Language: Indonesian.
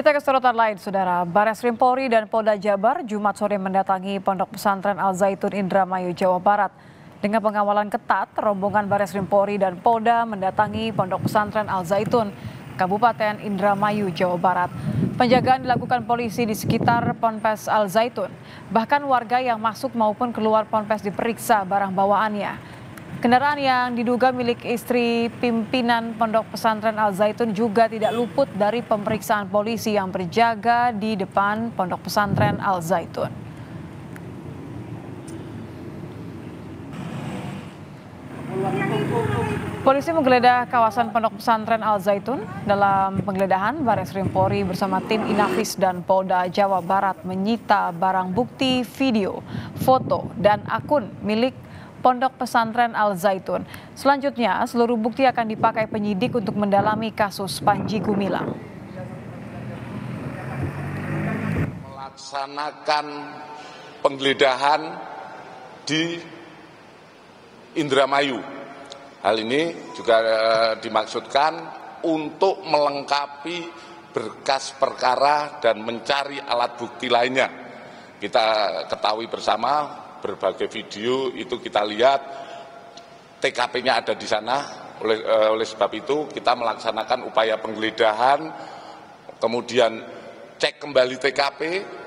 Kita ke sorotan lain, Saudara. Bareskrim Polri dan Polda Jabar Jumat sore mendatangi Pondok Pesantren Al Zaytun, Indramayu, Jawa Barat. Dengan pengawalan ketat, rombongan Bareskrim Polri dan Polda mendatangi Pondok Pesantren Al Zaytun, Kabupaten Indramayu, Jawa Barat. Penjagaan dilakukan polisi di sekitar Ponpes Al Zaytun. Bahkan warga yang masuk maupun keluar ponpes diperiksa barang bawaannya. Kendaraan yang diduga milik istri pimpinan Pondok Pesantren Al Zaytun juga tidak luput dari pemeriksaan polisi yang berjaga di depan Pondok Pesantren Al Zaytun. Polisi menggeledah kawasan Pondok Pesantren Al Zaytun. Dalam penggeledahan, Bareskrim Polri bersama tim Inafis dan Polda Jawa Barat menyita barang bukti video, foto, dan akun milik Pondok Pesantren Al Zaytun. Selanjutnya, seluruh bukti akan dipakai penyidik untuk mendalami kasus Panji Gumilang. Melaksanakan penggeledahan di Indramayu. Hal ini juga dimaksudkan untuk melengkapi berkas perkara dan mencari alat bukti lainnya. Kita ketahui bersama, berbagai video itu kita lihat TKP-nya ada di sana. Oleh sebab itu kita melaksanakan upaya penggeledahan, kemudian cek kembali TKP,